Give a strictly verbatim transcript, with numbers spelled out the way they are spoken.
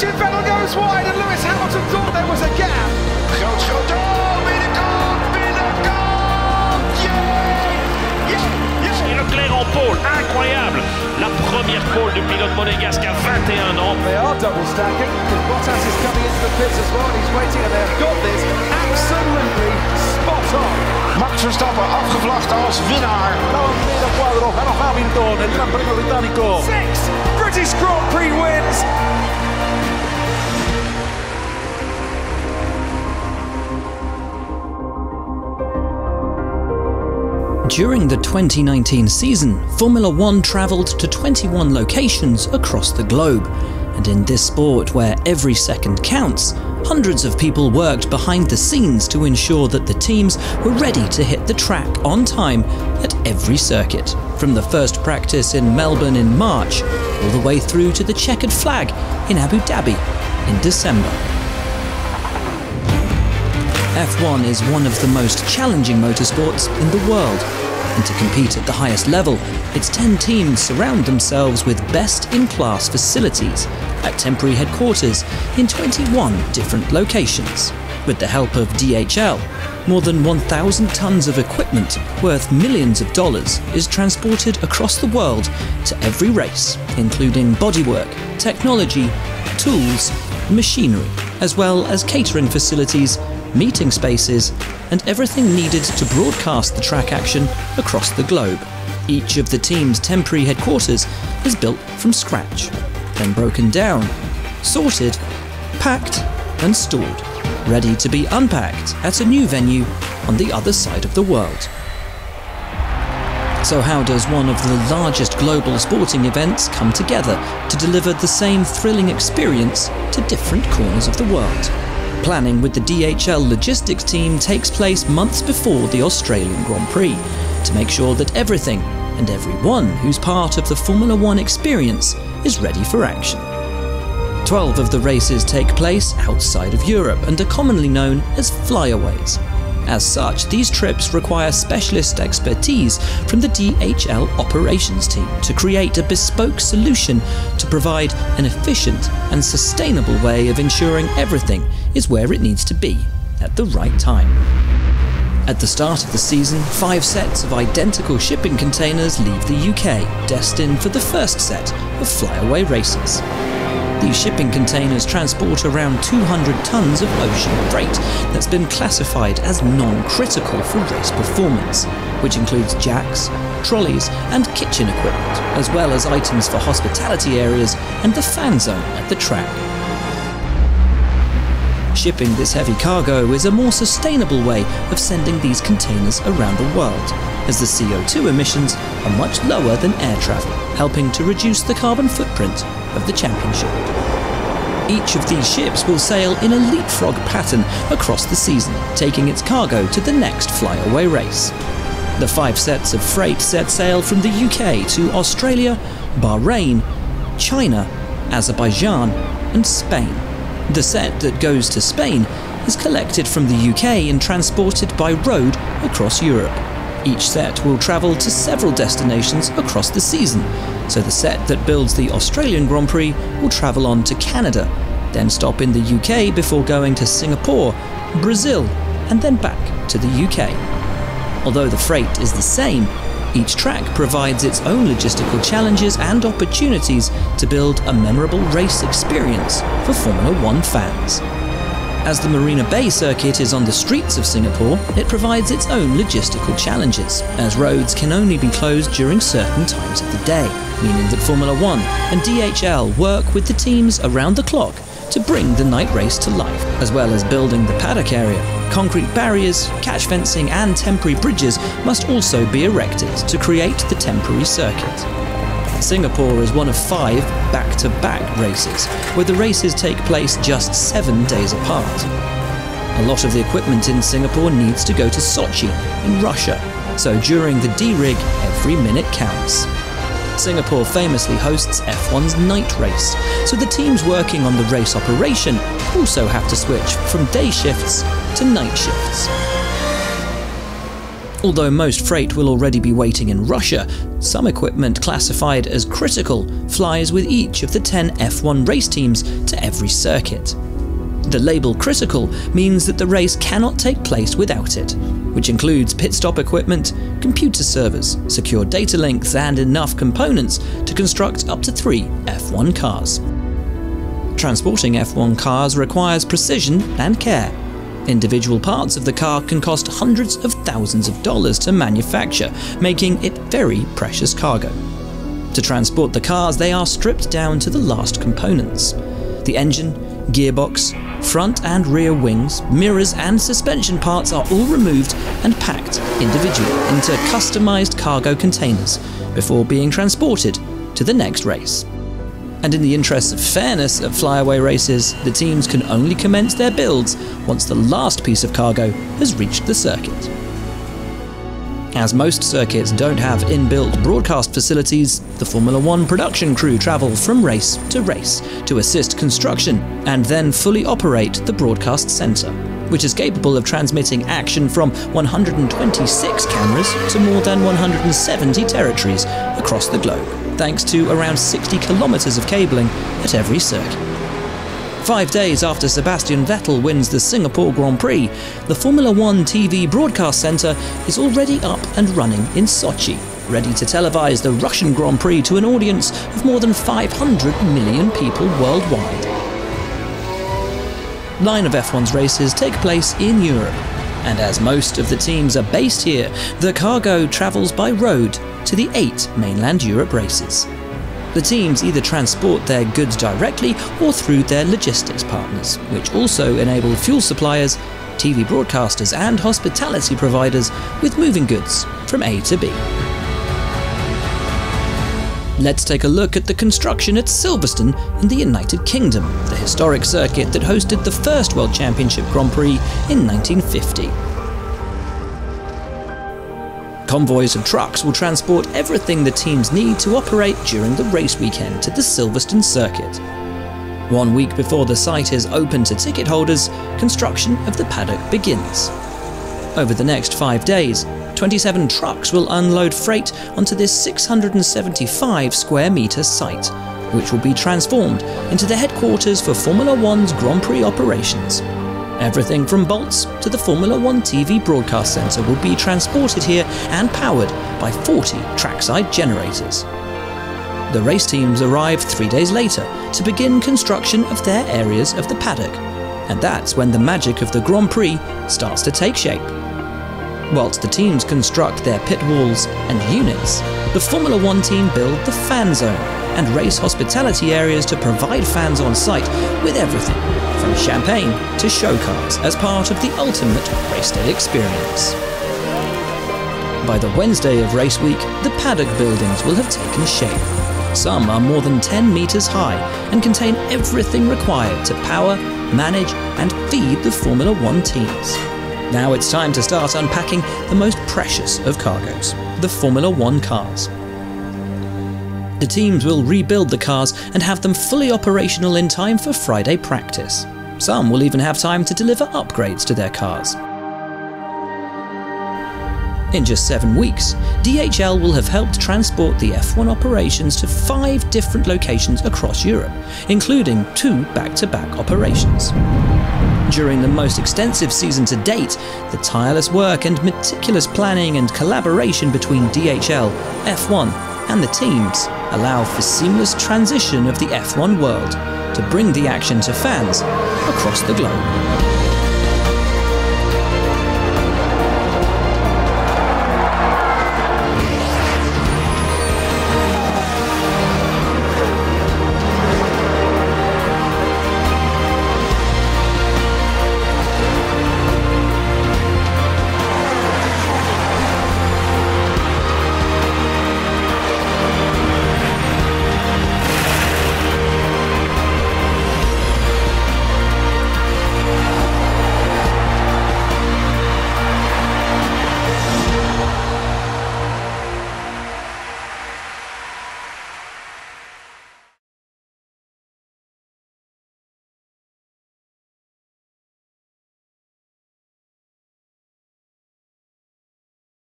Sebastian Vettel goes wide and Lewis Hamilton thought there was a gap. Groot, groot, oh, binnenkant, binnenkant, yeah, yeah, yeah. Et Leclerc en pole, incroyable. La première pole du pilote monégasque à vingt et un ans. They are double stacking, because Bottas is coming into the pits as well and he's waiting and they've got this absolutely spot on. Max Verstappen afgevlacht als winnaar. Nou een middag kwaad erop, en nog Hamilton en Gran Prix Britannico. Six British Grand Prix wins. During the twenty nineteen season, Formula one travelled to twenty-one locations across the globe, and in this sport where every second counts, hundreds of people worked behind the scenes to ensure that the teams were ready to hit the track on time at every circuit, from the first practice in Melbourne in March, all the way through to the checkered flag in Abu Dhabi in December. F one is one of the most challenging motorsports in the world, and to compete at the highest level, its ten teams surround themselves with best-in-class facilities at temporary headquarters in twenty-one different locations. With the help of D H L, more than one thousand tons of equipment worth millions of dollars is transported across the world to every race, including bodywork, technology, tools, machinery, as well as catering facilities, meeting spaces, and everything needed to broadcast the track action across the globe. Each of the team's temporary headquarters is built from scratch, then broken down, sorted, packed and stored, ready to be unpacked at a new venue on the other side of the world. So how does one of the largest global sporting events come together to deliver the same thrilling experience to different corners of the world? Planning with the D H L logistics team takes place months before the Australian Grand Prix to make sure that everything and everyone who's part of the Formula one experience is ready for action. twelve of the races take place outside of Europe and are commonly known as flyaways. As such, these trips require specialist expertise from the D H L operations team to create a bespoke solution to provide an efficient and sustainable way of ensuring everything is where it needs to be at the right time. At the start of the season, five sets of identical shipping containers leave the U K, destined for the first set of flyaway races. These shipping containers transport around two hundred tonnes of ocean freight that's been classified as non-critical for race performance, which includes jacks, trolleys and kitchen equipment, as well as items for hospitality areas and the fan zone at the track. Shipping this heavy cargo is a more sustainable way of sending these containers around the world, as the C O two emissions are much lower than air travel, helping to reduce the carbon footprint of the championship. Each of these ships will sail in a leapfrog pattern across the season, taking its cargo to the next flyaway race. The five sets of freight set sail from the U K to Australia, Bahrain, China, Azerbaijan and Spain. The set that goes to Spain is collected from the U K and transported by road across Europe. Each set will travel to several destinations across the season, so the set that builds the Australian Grand Prix will travel on to Canada, then stop in the U K before going to Singapore, Brazil, and then back to the U K. Although the freight is the same, each track provides its own logistical challenges and opportunities to build a memorable race experience for Formula one fans. As the Marina Bay circuit is on the streets of Singapore, it provides its own logistical challenges, as roads can only be closed during certain times of the day, meaning that Formula one and D H L work with the teams around the clock to bring the night race to life, as well as building the paddock area. Concrete barriers, catch fencing and temporary bridges must also be erected to create the temporary circuit. Singapore is one of five back-to-back races, where the races take place just seven days apart. A lot of the equipment in Singapore needs to go to Sochi in Russia, so during the D-Rig, every minute counts. Singapore famously hosts F one's night race, so the teams working on the race operation also have to switch from day shifts to night shifts. Although most freight will already be waiting in Russia, some equipment classified as critical flies with each of the ten F one race teams to every circuit. The label critical means that the race cannot take place without it, which includes pit stop equipment, computer servers, secure data links and enough components to construct up to three F one cars. Transporting F one cars requires precision and care. Individual parts of the car can cost hundreds of thousands of dollars to manufacture, making it very precious cargo. To transport the cars, they are stripped down to the last components. The engine, gearbox, front and rear wings, mirrors and suspension parts are all removed and packed individually into customized cargo containers before being transported to the next race. And in the interests of fairness at flyaway races, the teams can only commence their builds once the last piece of cargo has reached the circuit. As most circuits don't have inbuilt broadcast facilities, the Formula one production crew travel from race to race to assist construction and then fully operate the broadcast center, which is capable of transmitting action from one hundred twenty-six cameras to more than one hundred seventy territories across the globe, thanks to around sixty kilometers of cabling at every circuit. Five days after Sebastian Vettel wins the Singapore Grand Prix, the Formula one T V broadcast centre is already up and running in Sochi, ready to televise the Russian Grand Prix to an audience of more than five hundred million people worldwide. Nine of F one's races take place in Europe, and as most of the teams are based here, the cargo travels by road to the eight mainland Europe races. The teams either transport their goods directly or through their logistics partners, which also enable fuel suppliers, T V broadcasters and hospitality providers with moving goods from A to B. Let's take a look at the construction at Silverstone in the United Kingdom, the historic circuit that hosted the first World Championship Grand Prix in nineteen fifty. Convoys of trucks will transport everything the teams need to operate during the race weekend to the Silverstone circuit. One week before the site is open to ticket holders, construction of the paddock begins. Over the next five days, twenty-seven trucks will unload freight onto this six hundred seventy-five square metre site, which will be transformed into the headquarters for Formula one's Grand Prix operations. Everything from bolts to the Formula one T V broadcast centre will be transported here and powered by forty trackside generators. The race teams arrive three days later to begin construction of their areas of the paddock, and that's when the magic of the Grand Prix starts to take shape. Whilst the teams construct their pit walls and units, the Formula one team build the fan zone and race hospitality areas to provide fans on site with everything from champagne to show cars as part of the ultimate race day experience. By the Wednesday of race week, the paddock buildings will have taken shape. Some are more than ten metres high and contain everything required to power, manage and feed the Formula one teams. Now it's time to start unpacking the most precious of cargoes, the Formula one cars. The teams will rebuild the cars and have them fully operational in time for Friday practice. Some will even have time to deliver upgrades to their cars. In just seven weeks, D H L will have helped transport the F one operations to five different locations across Europe, including two back-to-back operations. During the most extensive season to date, the tireless work and meticulous planning and collaboration between D H L, F one and the teams allow for seamless transition of the F one world to bring the action to fans across the globe.